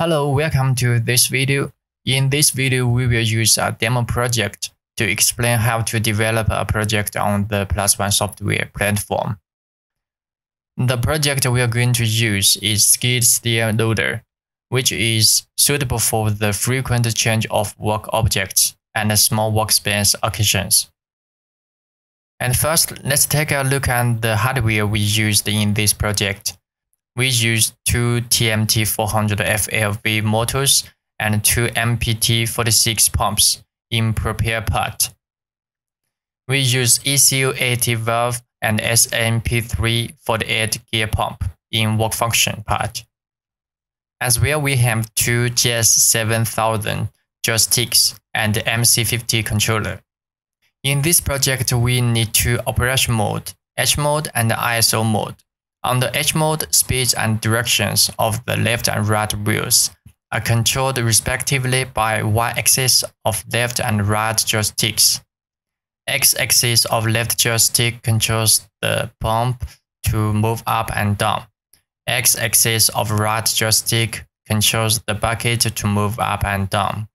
Hello, welcome to this video. In this video, we will use a demo project to explain how to develop a project on the PLUS+1 software platform. The project we are going to use is Skid Steer Loader, which is suitable for the frequent change of work objects and small workspace occasions. And first, let's take a look at the hardware we used in this project. We used two TMT400FLV motors and two MPT46 pumps in prepare part. We used ECU-80 valve and SMP348 gear pump in work function part. As well, we have two GS7000 joysticks and MC50 controller. In this project, we need two operation mode, H mode and ISO mode. On the H mode, speeds and directions of the left and right wheels are controlled respectively by y-axis of left and right joysticks. X-axis of left joystick controls the pump to move up and down. X-axis of right joystick controls the bucket to move up and down.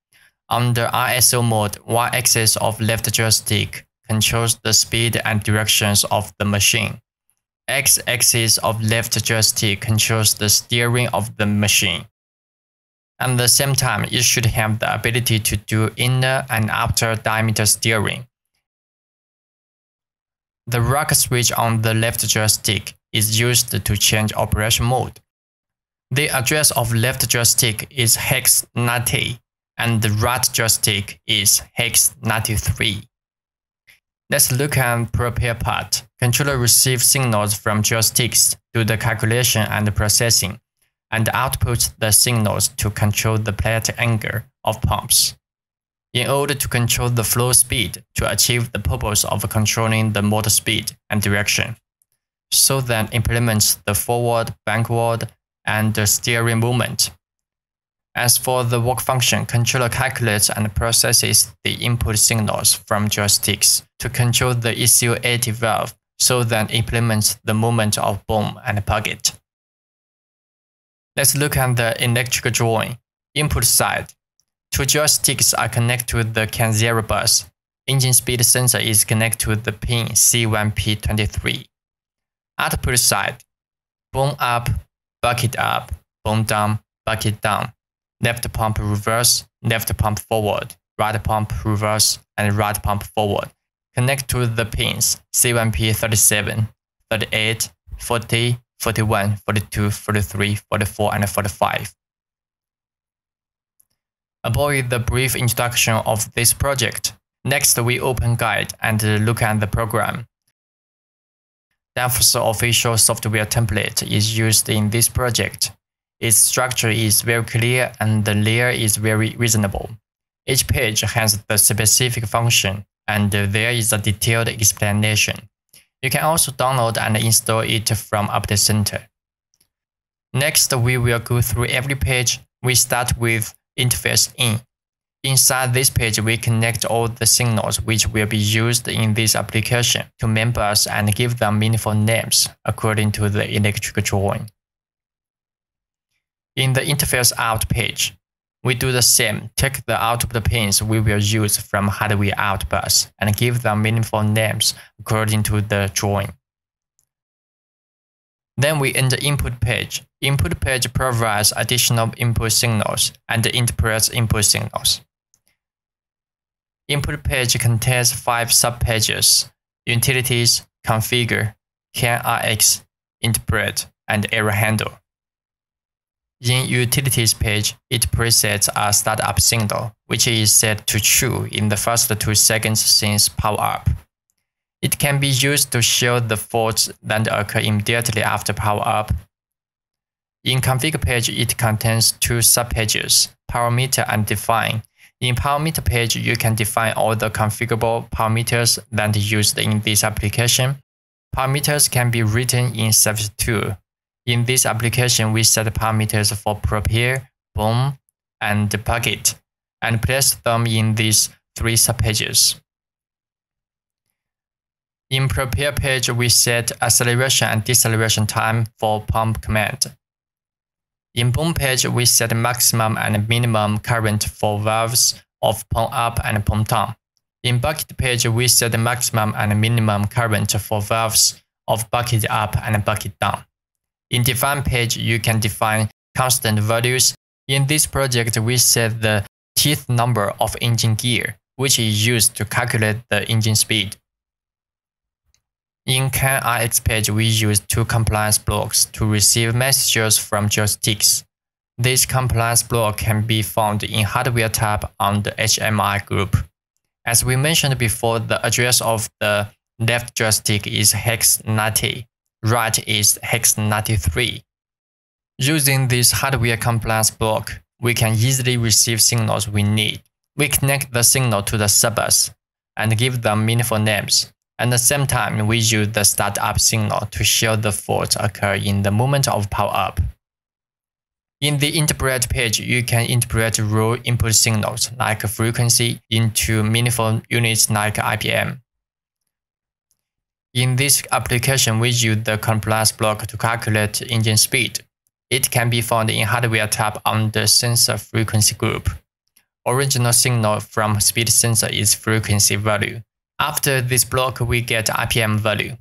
Under ISO mode, y-axis of left joystick controls the speed and directions of the machine. X-axis of left joystick controls the steering of the machine. At the same time, it should have the ability to do inner and outer diameter steering. The rock switch on the left joystick is used to change operation mode. The address of left joystick is hex 90 and the right joystick is hex 93. Let's look at prepare part. Controller receives signals from joysticks, do the calculation and processing, and outputs the signals to control the plate angle of pumps. In order to control the flow speed to achieve the purpose of controlling the motor speed and direction, so that implements the forward, backward, and the steering movement. As for the work function, controller calculates and processes the input signals from joysticks to control the ECU-80 valve, so that implements the movement of boom and bucket. Let's look at the electrical drawing. Input side. Two joysticks are connected to the CAN0 bus. Engine speed sensor is connected to the pin C1P23. Output side. Boom up, bucket up, boom down, bucket down. Left pump reverse, left pump forward, right pump reverse, and right pump forward. Connect to the pins C1P37, 38, 40, 41, 42, 43, 44, and 45. Avoid the brief introduction of this project. Next, we open GUIDE and look at the program. DualPath official software template is used in this project. Its structure is very clear and the layer is very reasonable. Each page has the specific function and there is a detailed explanation. You can also download and install it from Update Center. Next, we will go through every page. We start with interface in. Inside this page, we connect all the signals which will be used in this application to members and give them meaningful names according to the electrical drawing. In the interface out page, we do the same. Take the output pins we will use from hardware out bus and give them meaningful names according to the drawing. Then we enter input page. Input page provides additional input signals and interprets input signals. Input page contains 5 subpages: utilities, configure, CanRx, interpret, and error handle. In utilities page, it presets a startup signal, which is set to true in the first 2 seconds since power up. It can be used to show the faults that occur immediately after power up. In configure page, it contains 2 subpages, parameter and define. In parameter page, you can define all the configurable parameters that are used in this application. Parameters can be written in SEPS2. In this application, we set parameters for prepare, boom, and bucket, and place them in these 3 subpages. In prepare page, we set acceleration and deceleration time for pump command. In boom pitch, we set maximum and minimum current for valves of pump up and pump down. In bucket pitch, we set the maximum and minimum current for valves of bucket up and bucket down. In define pitch, you can define constant values. In this project, we set the teeth number of engine gear, which is used to calculate the engine speed. In CanRx page, we use two compliance blocks to receive messages from joysticks. This compliance block can be found in Hardware tab on the HMI group. As we mentioned before, the address of the left joystick is hex 90, right is hex 93. Using this hardware compliance block, we can easily receive signals we need. We connect the signal to the subbus and give them meaningful names. At the same time, we use the startup signal to show the fault occur in the moment of power up. In the interpret page, you can interpret raw input signals like frequency into meaningful units like RPM. In this application, we use the compliance block to calculate engine speed. It can be found in Hardware tab on the sensor frequency group. Original signal from speed sensor is frequency value. After this block, we get RPM value.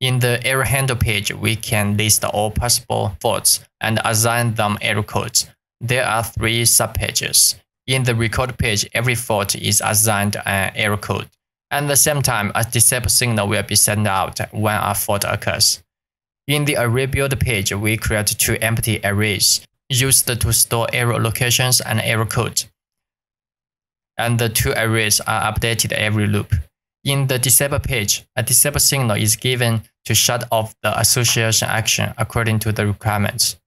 In the error handle page, we can list all possible faults and assign them error codes. There are three subpages. In the record page, every fault is assigned an error code. At the same time, a disable signal will be sent out when a fault occurs. In the array build page, we create two empty arrays used to store error locations and error codes. And the two arrays are updated every loop. In the disable page, a disable signal is given to shut off the association action according to the requirements.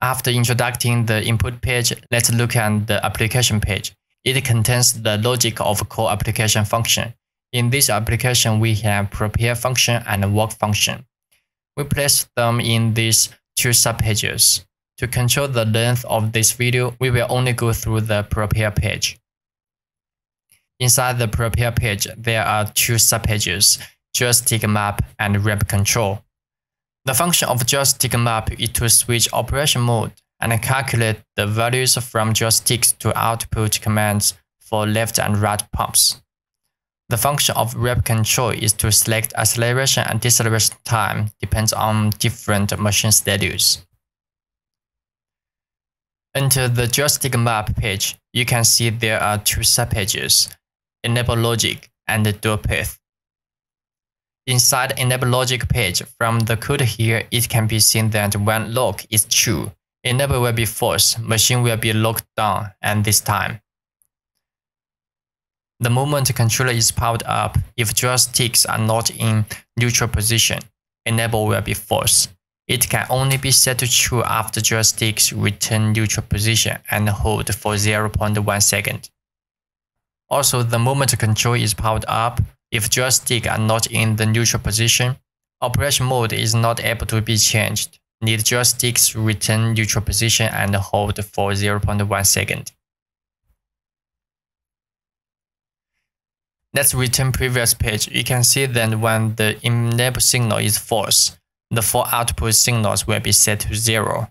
After introducing the input page, let's look at the application page. It contains the logic of core application function. In this application, we have prepare function and work function. We place them in these two subpages. To control the length of this video, we will only go through the prepare page. Inside the prepare page, there are two subpages, joystick map and ramp control. The function of joystick map is to switch operation mode and calculate the values from joysticks to output commands for left and right pumps. The function of ramp control is to select acceleration and deceleration time depends on different machine schedules. Enter the joystick map page. You can see there are two subpages, enable logic and DualPath. Inside enable logic page, from the code here, it can be seen that when log is true, enable will be false, machine will be locked down at this time. The moment controller is powered up, if joysticks are not in neutral position, enable will be false. It can only be set to true after joysticks return neutral position and hold for 0.1 second. Also, the moment control is powered up, if joysticks are not in the neutral position, operation mode is not able to be changed. Need joysticks return neutral position and hold for 0.1 second. Let's return previous page. You can see that when the enable signal is false, the four output signals will be set to 0.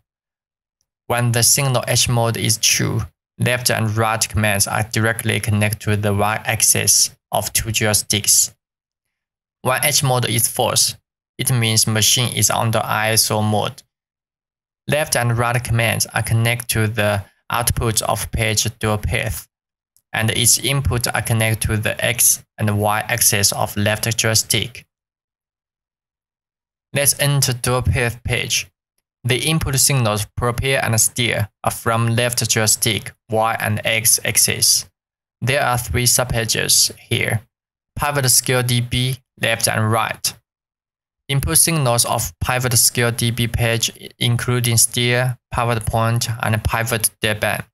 When the signal H mode is true, left and right commands are directly connected to the y-axis of two joysticks. When H mode is false, it means machine is under ISO mode. Left and right commands are connected to the outputs of page DualPath, and its inputs are connected to the x and y axis of left joystick. Let's enter DualPath page. The input signals prepare and steer are from left joystick, y and x axis. There are three subpages here. Pivot scale DB, left and right. Input signals of pivot scale DB page including steer, pivot point, and pivot deadband.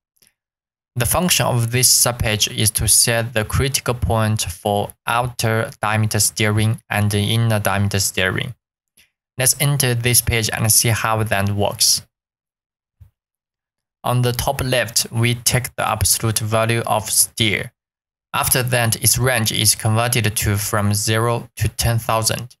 The function of this subpage is to set the critical point for outer diameter steering and inner diameter steering. Let's enter this page and see how that works. On the top left, we take the absolute value of steer. After that, its range is converted to from 0 to 10,000.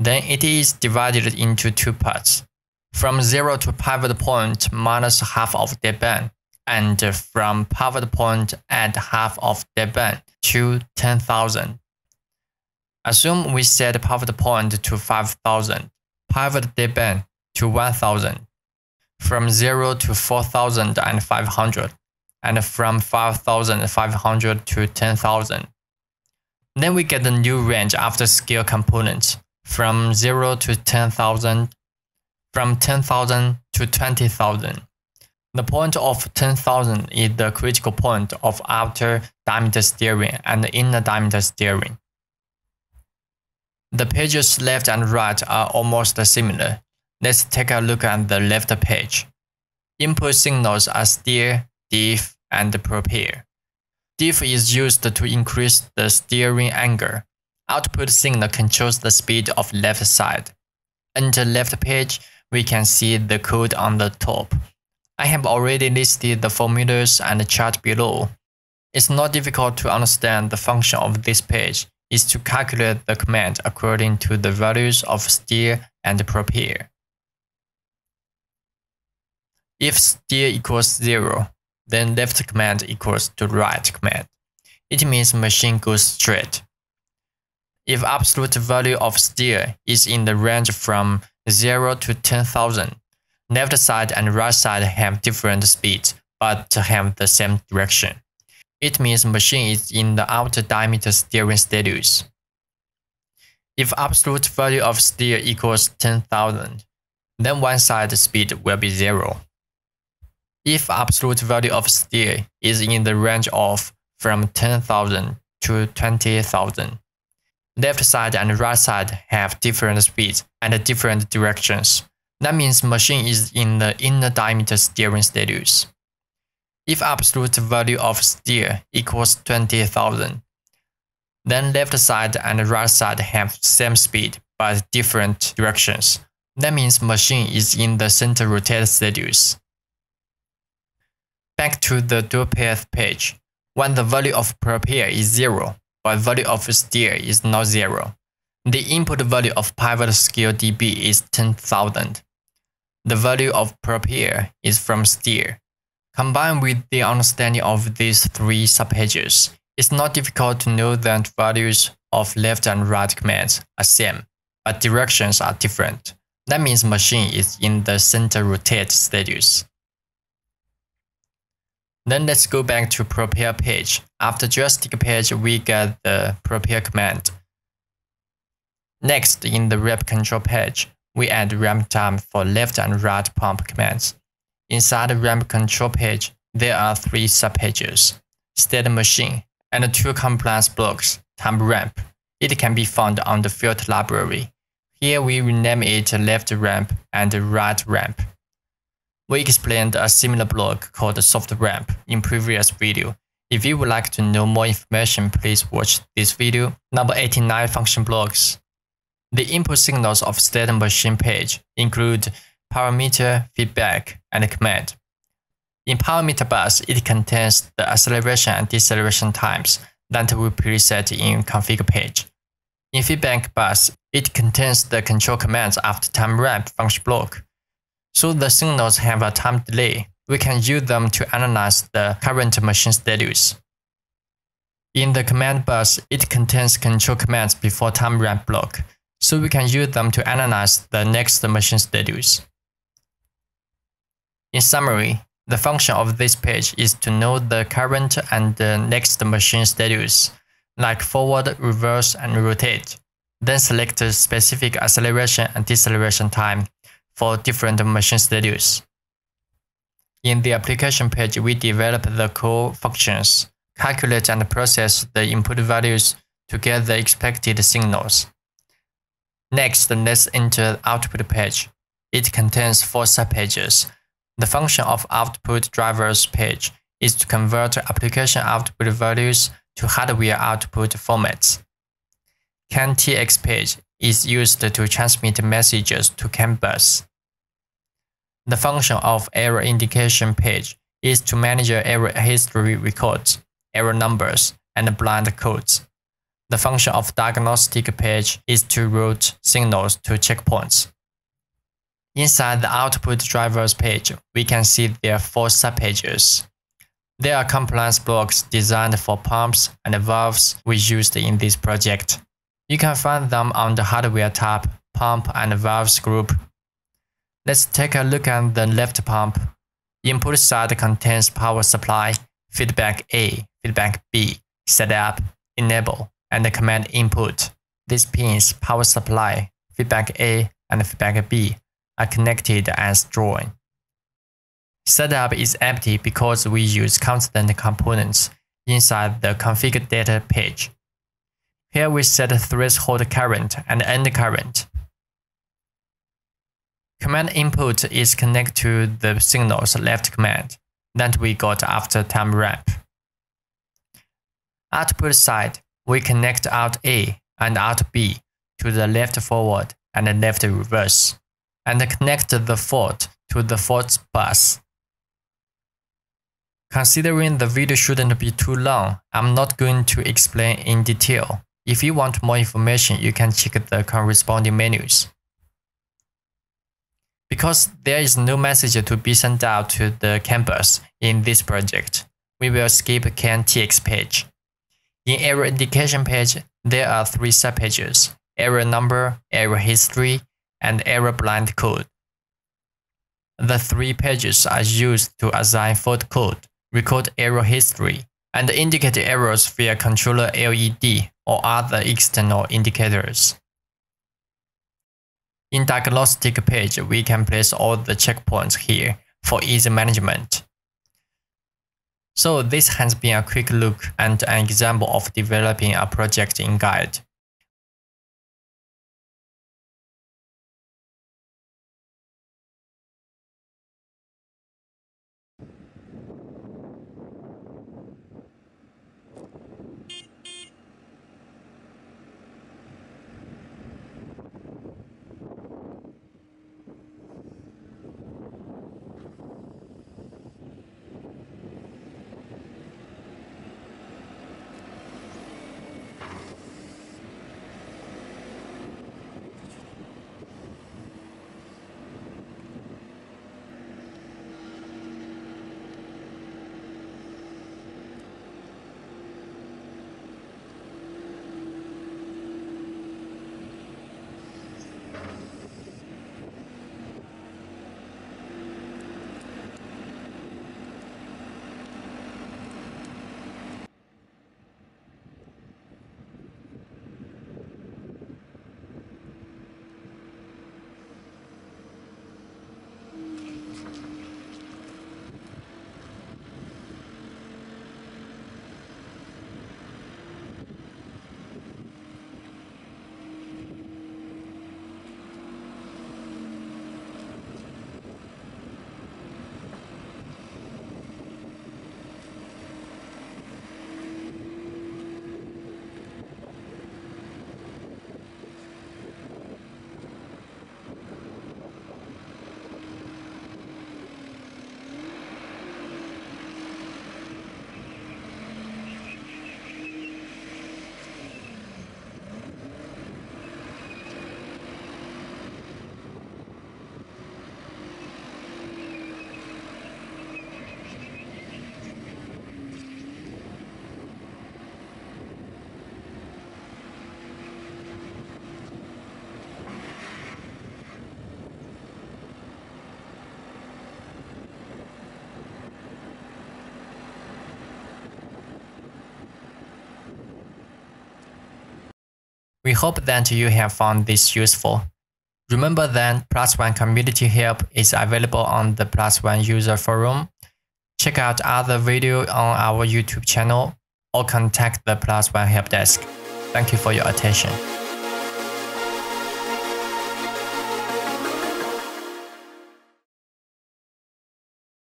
Then it is divided into two parts. From 0 to pivot point minus half of deadband, and from pivot point add half of deadband to 10,000. Assume we set pivot point to 5,000, pivot deadband to 1,000, from 0 to 4,500, and from 4,500 to 10,000. Then we get the new range after scale component, from 0 to 10,000, from 10,000 to 20,000. The point of 10,000 is the critical point of outer diameter steering and inner diameter steering. The pages left and right are almost similar. Let's take a look at the left page. Input signals are steer, diff, and propel. Diff is used to increase the steering angle. Output signal controls the speed of left side. Enter left page, we can see the code on the top. I have already listed the formulas and the chart below. It's not difficult to understand the function of this page is to calculate the command according to the values of steer and propel. If steer equals 0, then left command equals to right command. It means machine goes straight. If absolute value of steer is in the range from 0 to 10,000, left side and right side have different speeds but have the same direction. It means machine is in the outer diameter steering status. If absolute value of steer equals 10,000, then one side speed will be 0. If absolute value of steer is in the range of from 10,000 to 20,000, left side and right side have different speeds and different directions. That means machine is in the inner diameter steering status. If absolute value of steer equals 20,000, then left side and right side have same speed but different directions. That means machine is in the center rotate status. Back to the DualPath page. When the value of propel is 0, but value of steer is not 0, the input value of pivot scale dB is 10,000. The value of propel is from steer. Combined with the understanding of these three subpages, it's not difficult to know that values of left and right commands are same, but directions are different. That means machine is in the center rotate status. Then let's go back to propel page. After joystick page, we get the propel command. Next, in the ramp control page, we add ramp time for left and right pump commands. Inside the ramp control page, there are three subpages, state machine, and two compliance blocks, time ramp. It can be found on the field library. Here we rename it left ramp and right ramp. We explained a similar block called soft ramp in previous video. If you would like to know more information, please watch this video. Number 89, function blocks. The input signals of state machine page include parameter, feedback, and command. In parameter bus, it contains the acceleration and deceleration times that we preset in config page. In feedback bus, it contains the control commands after time ramp function block. So the signals have a time delay. We can use them to analyze the current machine status. In the command bus, it contains control commands before time ramp block. So we can use them to analyze the next machine status. In summary, the function of this page is to know the current and the next machine status, like forward, reverse, and rotate. Then select a specific acceleration and deceleration time for different machine status. In the application page, we develop the core functions, calculate and process the input values to get the expected signals. Next, let's enter the output page. It contains four subpages. The function of output drivers page is to convert application output values to hardware output formats. CanTX page is used to transmit messages to CAN bus. The function of error indication page is to manage error history records, error numbers, and blind codes. The function of diagnostic page is to route signals to checkpoints. Inside the output drivers page, we can see there are four subpages. There are compliance blocks designed for pumps and valves we used in this project. You can find them on the hardware tab, pump and valves group. Let's take a look at the left pump. Input side contains power supply, feedback A, feedback B, setup, enable, and command input. These pins, power supply, feedback A, and feedback B, are connected as drawn. Setup is empty because we use constant components inside the config data page. Here we set threshold current and end current. Command input is connected to the signal's left command that we got after time ramp. Output side, we connect out A and out B to the left forward and the left reverse, and connect the fault to the fault bus. Considering the video shouldn't be too long, I'm not going to explain in detail. If you want more information, you can check the corresponding menus. Because there is no message to be sent out to the campus in this project, we will skip CanTX page. In error indication page, there are three subpages: error number, error history, and error blind code. The three pages are used to assign fault code, record error history, and indicate errors via controller LED or other external indicators. In diagnostic page, we can place all the checkpoints here for easy management. So this has been a quick look and an example of developing a project in GUIDE. We hope that you have found this useful. Remember that PLUS+1 community help is available on the PLUS+1 user forum. Check out other videos on our YouTube channel or contact the PLUS+1 help desk. Thank you for your attention.